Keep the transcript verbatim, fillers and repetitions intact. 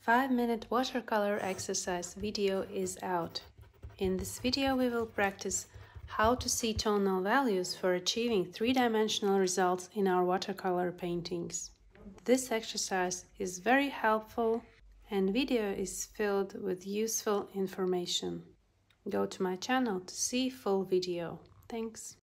five minute watercolor exercise video is out. In this video we will practice how to see tonal values for achieving three-dimensional results in our watercolor paintings. This exercise is very helpful and video is filled with useful information. Go to my channel to see full video. Thanks!